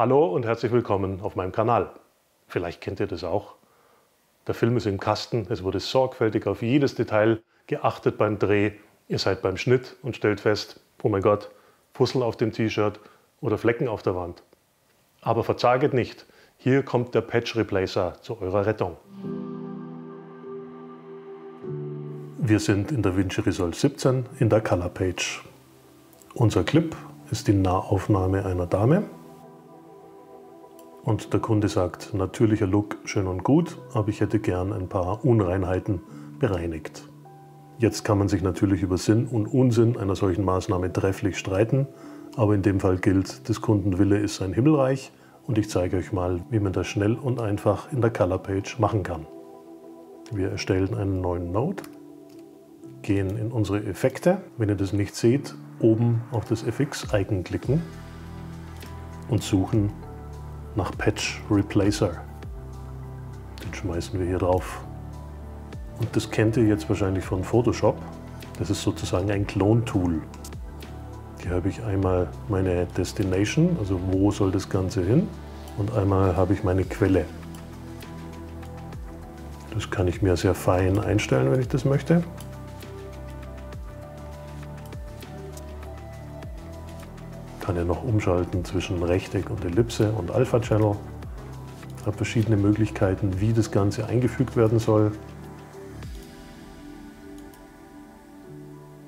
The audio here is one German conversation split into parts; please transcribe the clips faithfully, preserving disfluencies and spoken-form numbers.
Hallo und herzlich willkommen auf meinem Kanal. Vielleicht kennt ihr das auch. Der Film ist im Kasten, es wurde sorgfältig auf jedes Detail geachtet beim Dreh. Ihr seid beim Schnitt und stellt fest, oh mein Gott, Fussel auf dem T-Shirt oder Flecken auf der Wand. Aber verzaget nicht, hier kommt der Patch Replacer zu eurer Rettung. Wir sind in DaVinci Resolve siebzehn in der Color Page. Unser Clip ist die Nahaufnahme einer Dame. Und der Kunde sagt, natürlicher Look, schön und gut, aber ich hätte gern ein paar Unreinheiten bereinigt. Jetzt kann man sich natürlich über Sinn und Unsinn einer solchen Maßnahme trefflich streiten, aber in dem Fall gilt, des Kunden Wille ist sein Himmelreich und ich zeige euch mal, wie man das schnell und einfach in der Color Page machen kann. Wir erstellen einen neuen Node, gehen in unsere Effekte, wenn ihr das nicht seht, oben auf das F X-Icon klicken und suchen nach Patch Replacer. Den schmeißen wir hier drauf. Und das kennt ihr jetzt wahrscheinlich von Photoshop. Das ist sozusagen ein Klon-Tool. Hier habe ich einmal meine Destination, also wo soll das Ganze hin, und einmal habe ich meine Quelle. Das kann ich mir sehr fein einstellen, wenn ich das möchte. Ich kann ja noch umschalten zwischen Rechteck und Ellipse und Alpha Channel. Ich habe verschiedene Möglichkeiten, wie das Ganze eingefügt werden soll.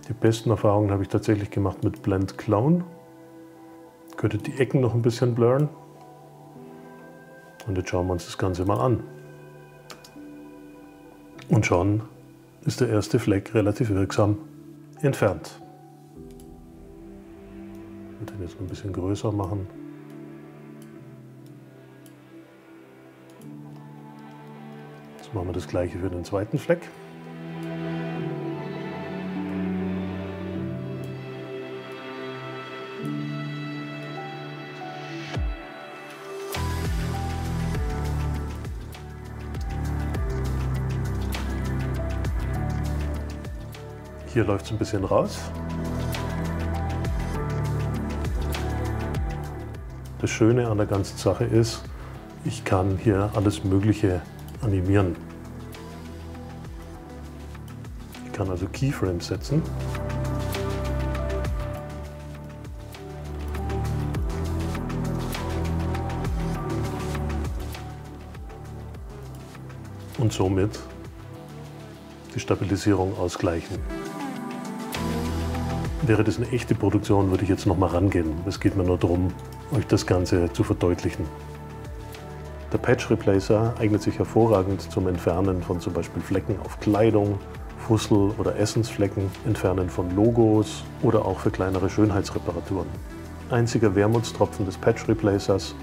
Die besten Erfahrungen habe ich tatsächlich gemacht mit Blend Clone. Ihr könntet die Ecken noch ein bisschen blurren. Und jetzt schauen wir uns das Ganze mal an. Und schon ist der erste Fleck relativ wirksam entfernt. Den jetzt ein bisschen größer machen. Jetzt machen wir das gleiche für den zweiten Fleck. Hier läuft es ein bisschen raus. Das Schöne an der ganzen Sache ist, ich kann hier alles Mögliche animieren. Ich kann also Keyframes setzen. Und somit die Stabilisierung ausgleichen. Wäre das eine echte Produktion, würde ich jetzt nochmal rangehen. Es geht mir nur darum, euch das Ganze zu verdeutlichen. Der Patch Replacer eignet sich hervorragend zum Entfernen von zum Beispiel Flecken auf Kleidung, Fussel- oder Essensflecken, Entfernen von Logos oder auch für kleinere Schönheitsreparaturen. Einziger Wermutstropfen des Patch Replacers,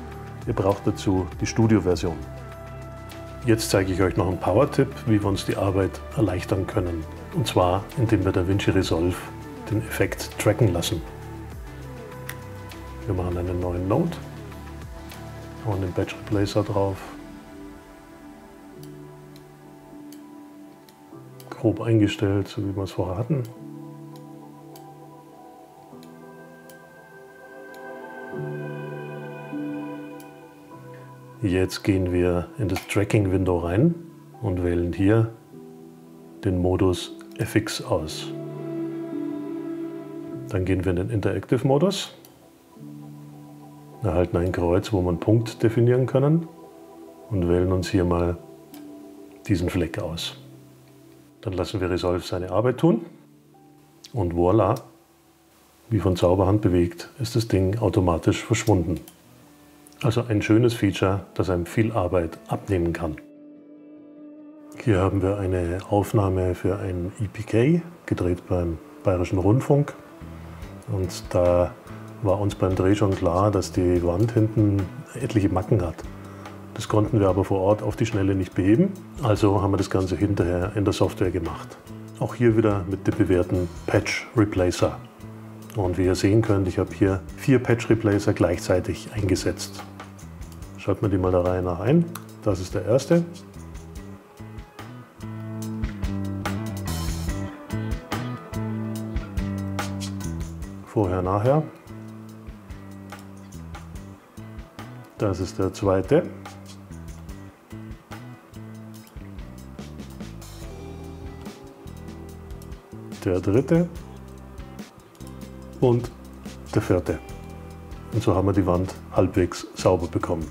ihr braucht dazu die Studio-Version. Jetzt zeige ich euch noch einen Power-Tipp, wie wir uns die Arbeit erleichtern können. Und zwar, indem wir DaVinci Resolve den Effekt tracken lassen. Wir machen einen neuen Node, hauen den Patch Replacer drauf, grob eingestellt, so wie wir es vorher hatten. Jetzt gehen wir in das Tracking-Window rein und wählen hier den Modus F X aus. Dann gehen wir in den Interactive-Modus. Erhalten ein Kreuz, wo wir einen Punkt definieren können und wählen uns hier mal diesen Fleck aus. Dann lassen wir Resolve seine Arbeit tun und voilà, wie von Zauberhand bewegt, ist das Ding automatisch verschwunden. Also ein schönes Feature, das einem viel Arbeit abnehmen kann. Hier haben wir eine Aufnahme für ein E P K, gedreht beim Bayerischen Rundfunk, und da war uns beim Dreh schon klar, dass die Wand hinten etliche Macken hat. Das konnten wir aber vor Ort auf die Schnelle nicht beheben, also haben wir das Ganze hinterher in der Software gemacht. Auch hier wieder mit dem bewährten Patch Replacer. Und wie ihr sehen könnt, ich habe hier vier Patch Replacer gleichzeitig eingesetzt. Schreibt mir die mal der Reihe nach ein. Das ist der erste. Vorher, nachher. Das ist der zweite. Der dritte und der vierte. Und so haben wir die Wand halbwegs sauber bekommen.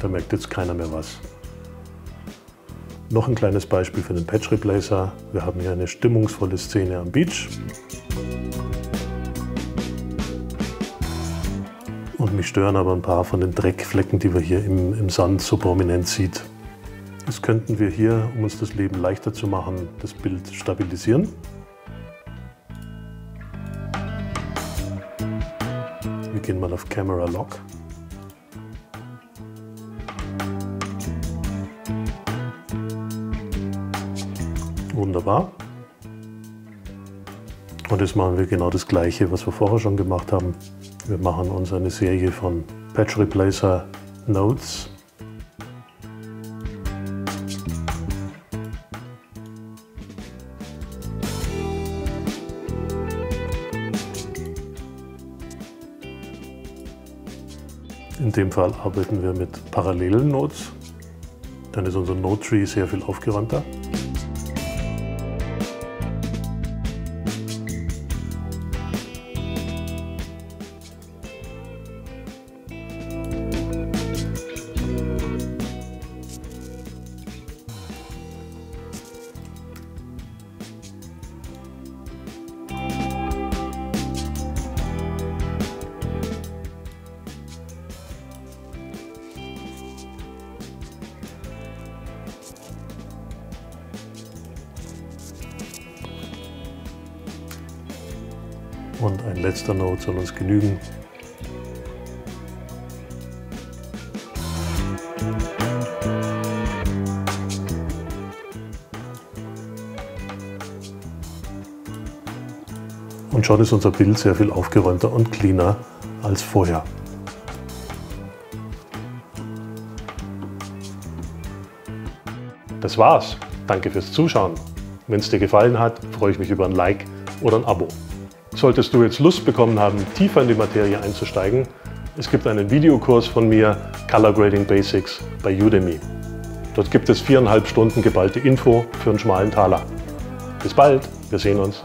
Da merkt jetzt keiner mehr was. Noch ein kleines Beispiel für den Patch Replacer. Wir haben hier eine stimmungsvolle Szene am Beach. Und mich stören aber ein paar von den Dreckflecken, die wir hier im, im Sand so prominent sieht. Das könnten wir hier, um uns das Leben leichter zu machen, das Bild stabilisieren. Wir gehen mal auf Camera Lock. Wunderbar. Und jetzt machen wir genau das Gleiche, was wir vorher schon gemacht haben. Wir machen uns eine Serie von Patch Replacer Nodes. In dem Fall arbeiten wir mit parallelen Nodes. Dann ist unser Node Tree sehr viel aufgeräumter. Und ein letzter Node soll uns genügen. Und schon ist unser Bild sehr viel aufgeräumter und cleaner als vorher. Das war's. Danke fürs Zuschauen. Wenn es dir gefallen hat, freue ich mich über ein Like oder ein Abo. Solltest du jetzt Lust bekommen haben, tiefer in die Materie einzusteigen, es gibt einen Videokurs von mir, Color Grading Basics, bei Udemy. Dort gibt es viereinhalb Stunden geballte Info für einen schmalen Taler. Bis bald, wir sehen uns.